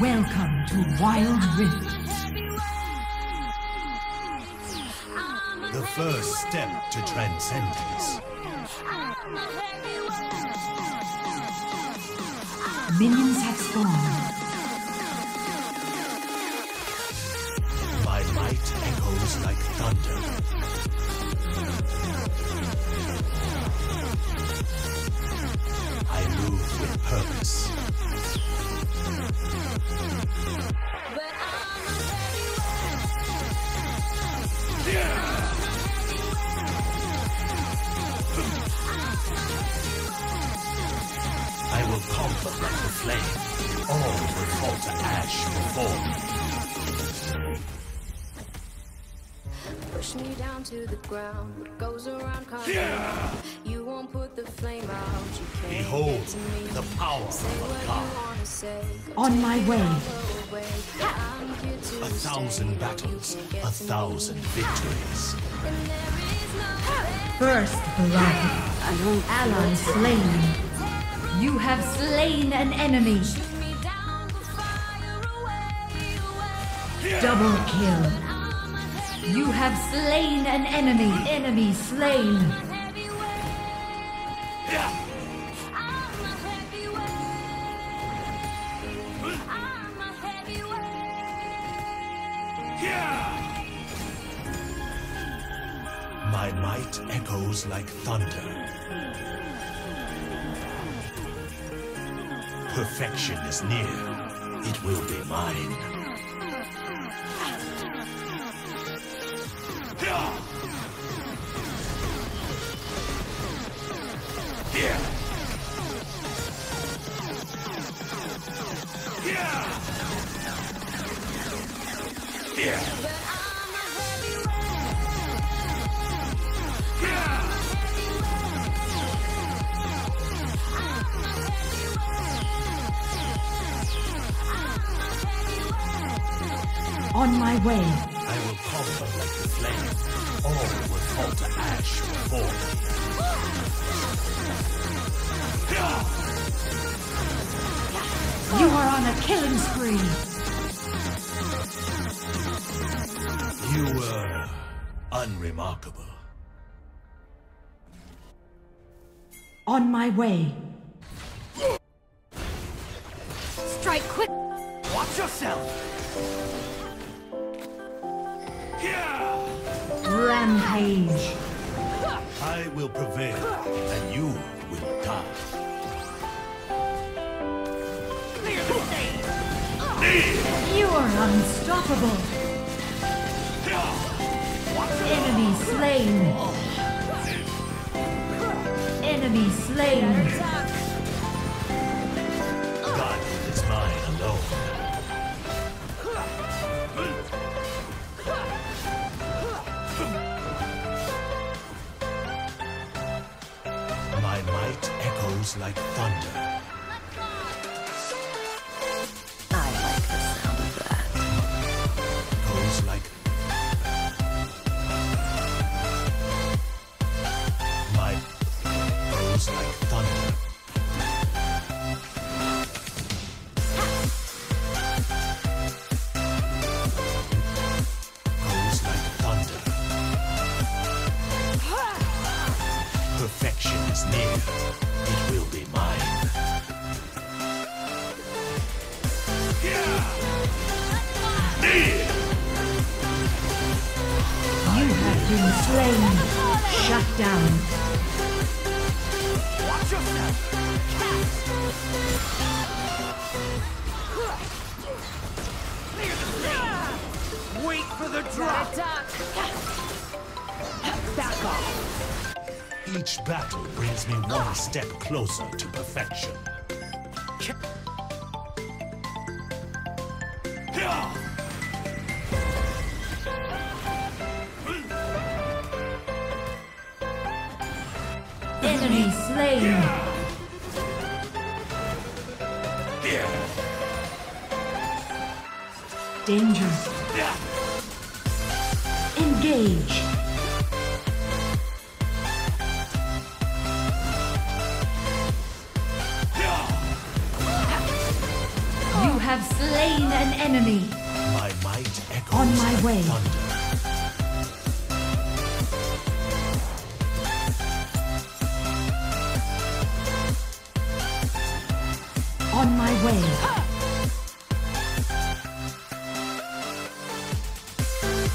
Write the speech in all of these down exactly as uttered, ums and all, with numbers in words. Welcome to Wild Rift. The first step to transcendence. Minions have spawned. My light echoes like thunder. I move with purpose. I will conquer like the flame. All will fall to ash before me. Pushing you down to the ground. What goes around comes around. You won't put the flame out. You can't. Behold the power of God. On my way. A thousand battles, a thousand victories. First blood. An ally slain. You have slain an enemy. Double kill. You have slain an enemy. Enemy slain. My might echoes like thunder. Perfection is near. It will be mine. On my way. I will conquer like the flame. All will fall to ash before me. You are on a killing spree. You were unremarkable. On my way. Strike quick. Watch yourself. Rampage. I will prevail, and you will die. You are unstoppable. Enemy slain. Enemy slain. God is mine alone. Light echoes like thunder. I like the sound of that. Echoes like. My echoes like thunder. Echoes like thunder. Perfection is near. Been slain. Shut down. Watch yourself. Wait for the drop. Back off. Each battle brings me one step closer to perfection. Enemy slain. Yeah. Yeah. Danger. Yeah. Engage. Yeah. You have slain an enemy. My might echoes on my like way. Thunder. On my way.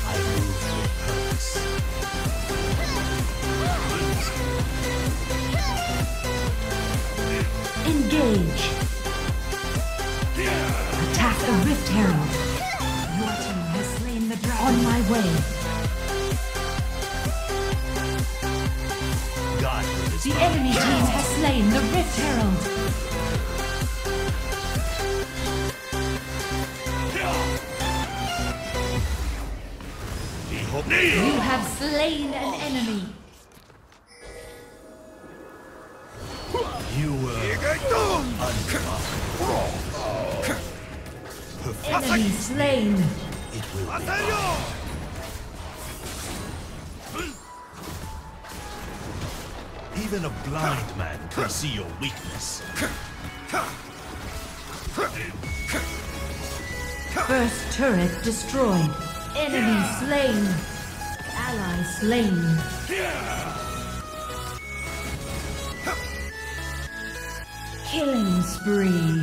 I move with purpose. Engage. Attack the Rift Herald. Your team has slain the dragon. On my way. God, the enemy team has slain the Rift Herald. You have slain an enemy. You were uncovered. Enemy slain. It will be mine. Even a blind man can see your weakness. First turret destroyed. Enemy slain. Ally slain. Killing spree.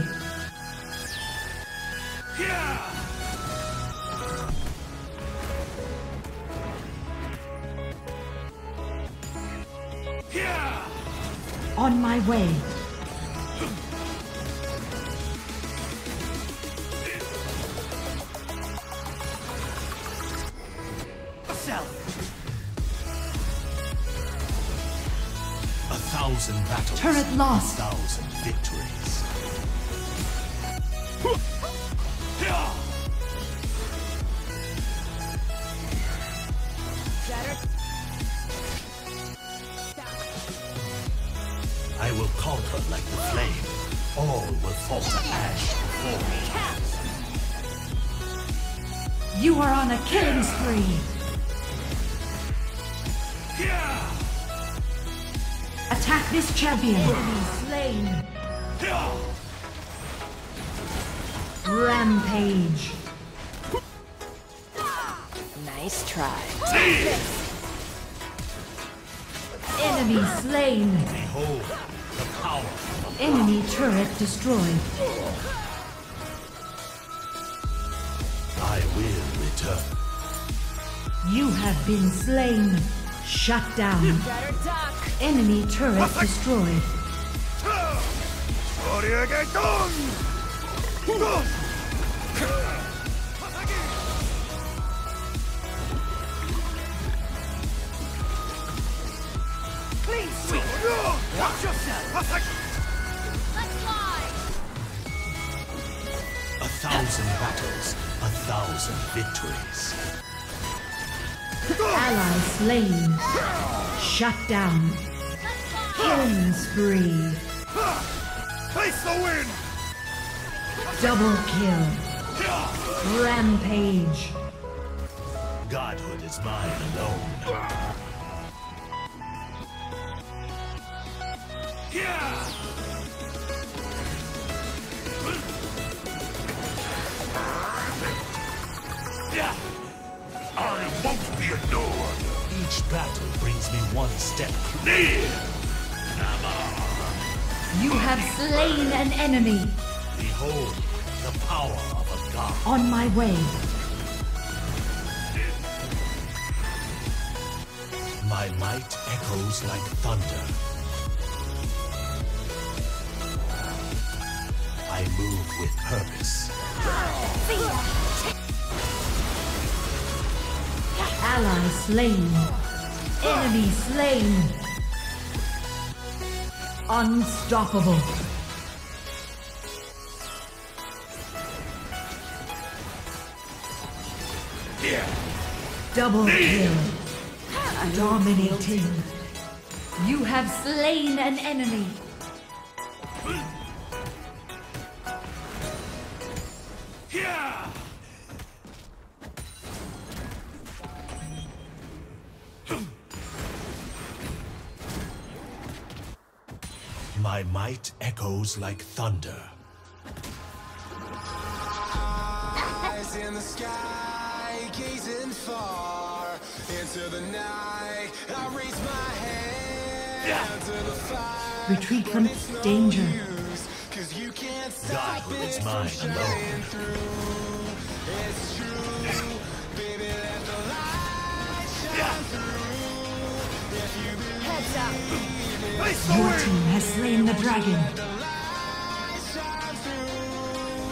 On my way. Thousand battles, turret lost. Thousand victories. I will conquer like the flame. All will fall to ash before me. You are on a killing spree. Attack this champion! Enemy slain! Rampage! Nice try. Enemy slain! Behold the power! Enemy turret destroyed. I will return. You have been slain! Shut down. You better duck. Enemy turret destroyed. Please sweep. Watch yourself. Let's fly. A thousand battles, a thousand victories. Ally slain. Shut down. Killing spree. Face the wind. Double kill. Rampage. Godhood is mine alone. Yeah. I won't be ignored. Each battle brings me one step clear. You have slain an enemy. Behold the power of a god. On my way. My might echoes like thunder. I move with purpose. Ally slain. Enemy slain. Unstoppable. Yeah. Double kill. Dominating. You have slain an enemy. My might echoes like thunder. Stars in the sky, gazing far into the night. I raise my hand yeah. to the fire. Retreat from danger. Use, Cause you can't stop God, it from shining through. It's true, baby, let the light shine yeah. through. If you believe, heads up. Your team has slain the dragon.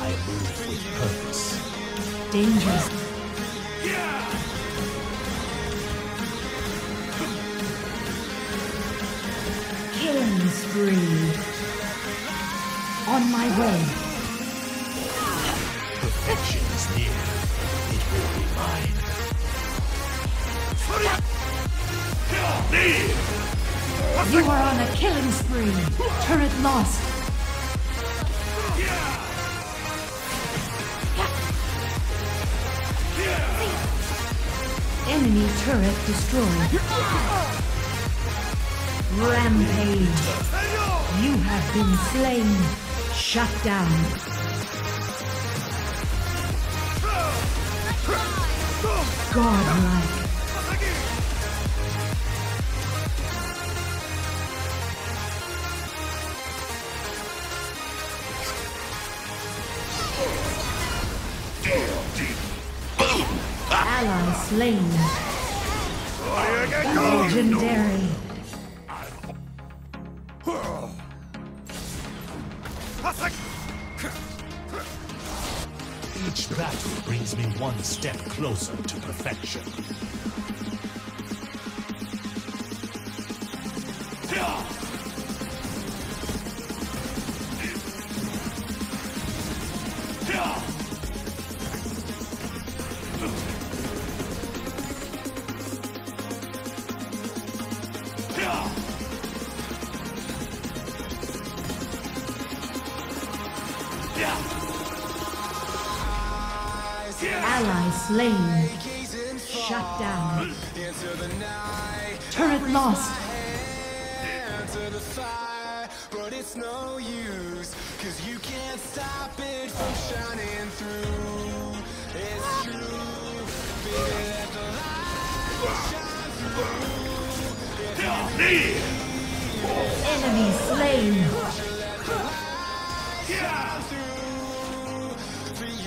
I move with purpose. Dangerous. Yeah. Killing spree. On my way. Perfection is near. It will be mine. You are on a killing spree. Turret lost. Yeah. Enemy turret destroyed. Rampage. You have been slain. Shut down. Godlike. Ally slain. Legendary. Each battle brings me one step closer to perfection. Ally slain. Shut down. Turret lost. But it's no use, cause you can't stop it from shining through. It's true. Let the light shine through. Enemy slain. Let the light shine through for you.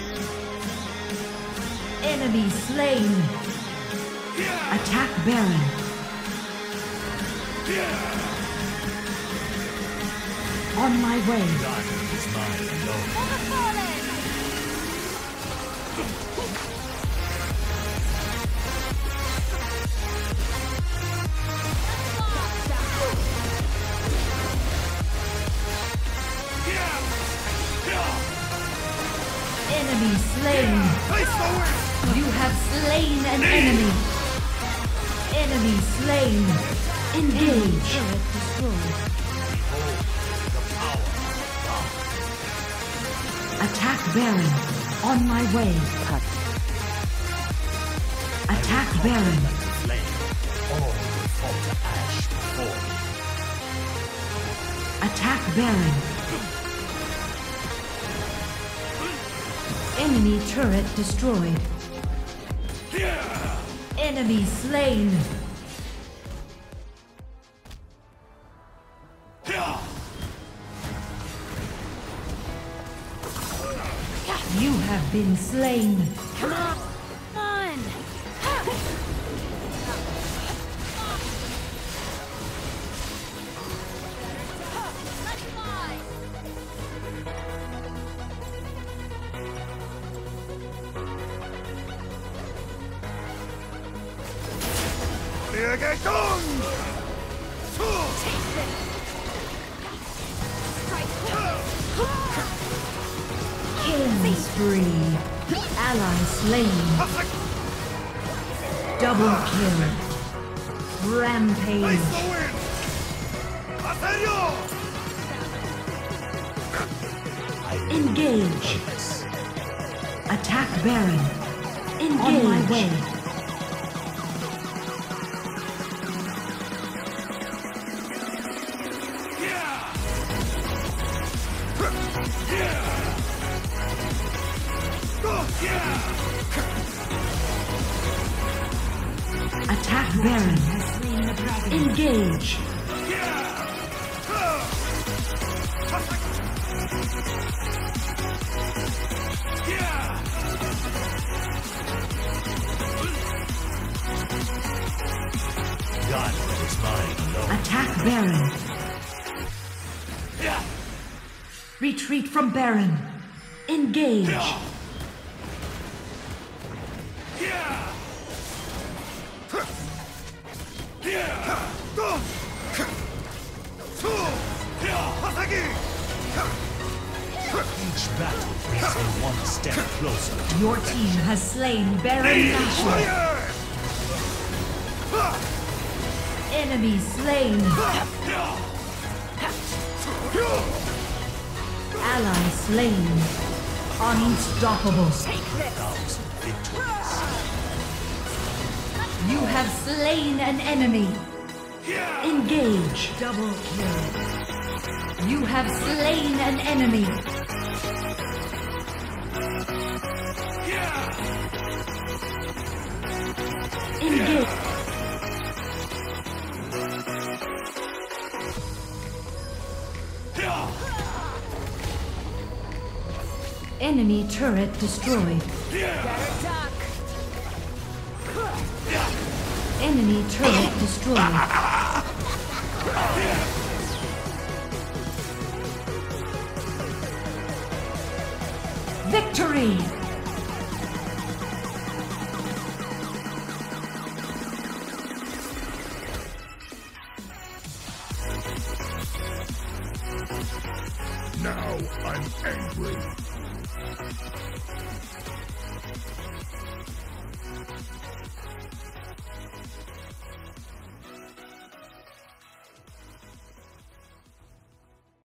Enemy slain. Yeah. Attack Baron. Yeah. On my way. Is mine alone. Yeah. Enemy slain. Yeah. You have slain an enemy. Enemy slain. Engage. Turret destroyed. Attack Baron. On my way. Attack Baron. Attack Baron. Enemy turret destroyed. Enemy slain. You have been slain. Come on. Take this. Killing spree. Ally slain. Double kill. Rampage. Engage. Attack Baron. Engage. On my way. Yeah! Attack Baron. Engage. God, but it's mine alone. Attack Baron. Yeah. Retreat from Baron. Engage. Yeah. Each battle brings you one step closer. Your team has slain Baron Nashor. Enemy slain. Ally slain. Unstoppable. You have slain an enemy. Engage. Double kill. You have slain an enemy. Engage. Enemy turret destroyed. Enemy turret destroyed. Victory! Now I'm angry.